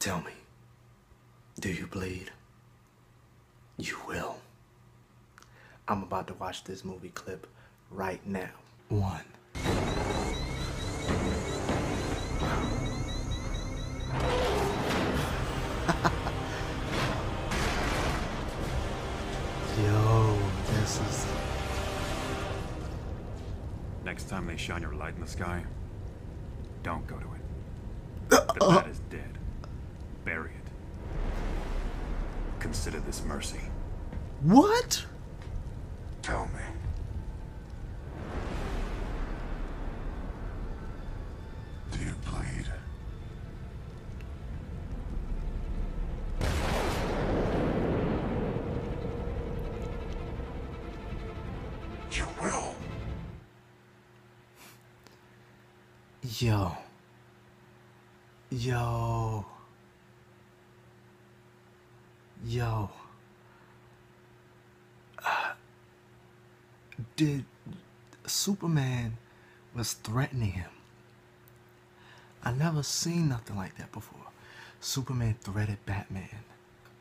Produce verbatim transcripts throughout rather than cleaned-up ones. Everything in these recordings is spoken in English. Tell me, do you bleed? You will. I'm about to watch this movie clip right now. One. Yo, this is... Next time they shine your light in the sky, don't go to it. The bat is dead. Bury it. Consider this mercy. What? Tell me. Do you bleed? You will. Yo. Yo. Yo. Uh, did Superman was threatening him. I never seen nothing like that before. Superman threatened Batman.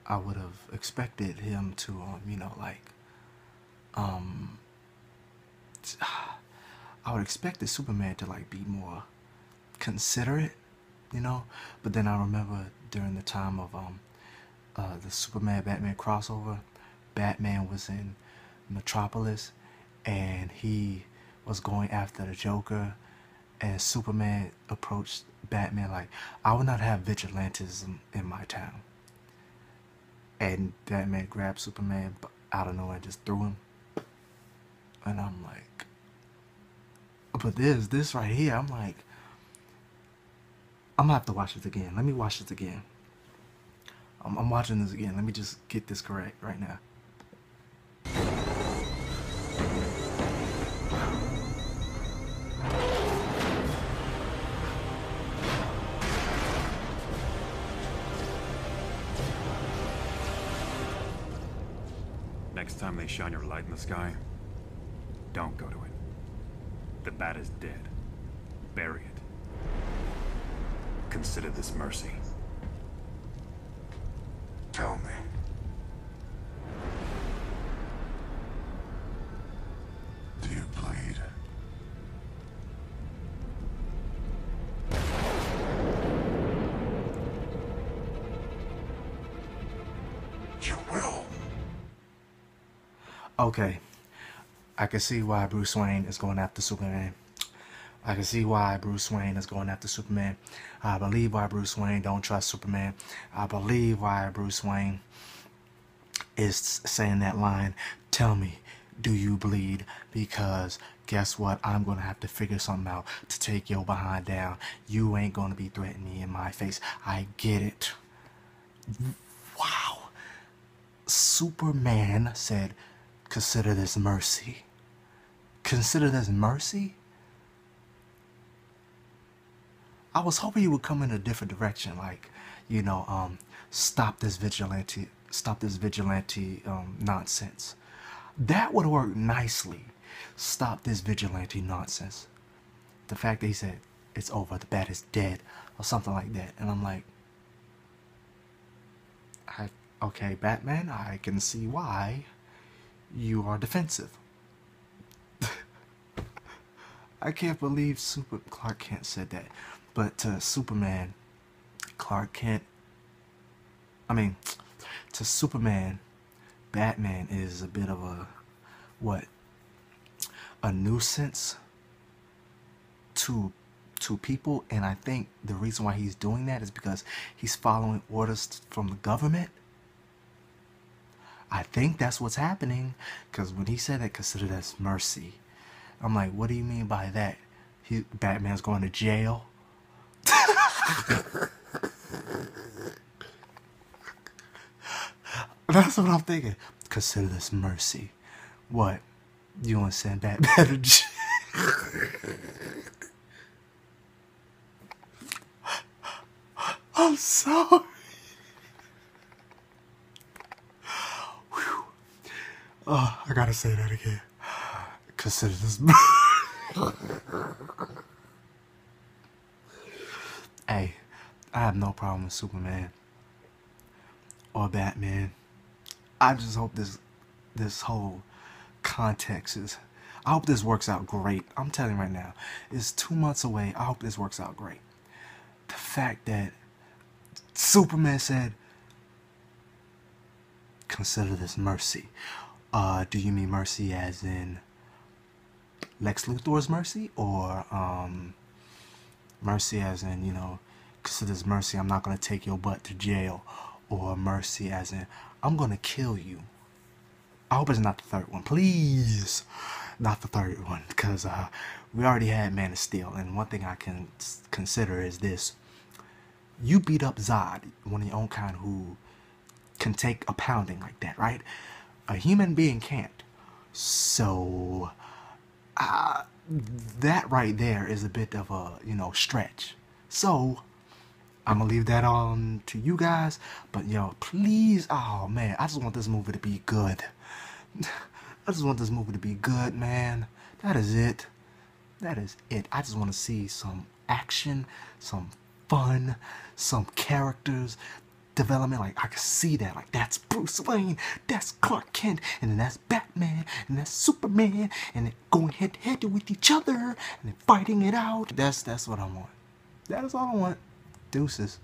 I would have expected him to, um, you know, like, um, I would expect Superman to like be more considerate, you know. But then I remember during the time of um. Uh, the Superman-Batman crossover, Batman was in Metropolis and he was going after the Joker, and Superman approached Batman like, I will not have vigilantism in my town. And Batman grabbed Superman out of nowhere and just threw him. And I'm like, but there's this right here. I'm like, I'm gonna have to watch this again. Let me watch this again. I'm, I'm watching this again. Let me just get this correct right now. Next time they shine your light in the sky, don't go to it. The bat is dead. Bury it. Consider this mercy. Tell me. Do you bleed? You will. Okay. I can see why Bruce Wayne is going after Superman. I can see why Bruce Wayne is going after Superman. I believe why Bruce Wayne don't trust Superman. I believe why Bruce Wayne is saying that line, tell me, do you bleed? Because guess what? I'm going to have to figure something out to take your behind down. You ain't going to be threatening me in my face. I get it. Wow. Superman said, consider this mercy. Consider this mercy? I was hoping you would come in a different direction, like, you know, um, stop this vigilante, stop this vigilante um, nonsense. That would work nicely. Stop this vigilante nonsense. The fact that he said, it's over, the bat is dead, or something like that. And I'm like, I, okay, Batman, I can see why you are defensive. I can't believe Super Clark Kent said that. But to Superman, Clark Kent, I mean, to Superman, Batman is a bit of a, what, a nuisance to, to people. And I think the reason why he's doing that is because he's following orders from the government. I think that's what's happening, because when he said that, consider that's mercy. I'm like, what do you mean by that? He, Batman's going to jail? That's what I'm thinking. Consider this mercy. What? You want to send Batman to jail? I'm sorry. Whew. Oh, I gotta say that again. Consider this mercy. Hey, I have no problem with Superman or Batman. I just hope this this whole context is, I hope this works out great. I'm telling you right now, it's two months away. I hope this works out great. The fact that Superman said, consider this mercy. Uh, do you mean mercy as in Lex Luthor's mercy, or um, mercy as in, you know, consider this mercy, I'm not going to take your butt to jail, or mercy as in, I'm going to kill you? I hope it's not the third one. Please, not the third one, because uh, we already had Man of Steel, and one thing I can consider is this. You beat up Zod, one of your own kind who can take a pounding like that, right? A human being can't. So, uh, that right there is a bit of a, you know, stretch. So, I'm going to leave that on to you guys. But, yo, please, oh, man, I just want this movie to be good. I just want this movie to be good, man. That is it. That is it. I just want to see some action, some fun, some characters development. Like, I can see that. Like, that's Bruce Wayne, that's Clark Kent, and then that's Batman, and that's Superman, and they're going head to head with each other, and they're fighting it out. That's, that's what I want. That is all I want. Deuces.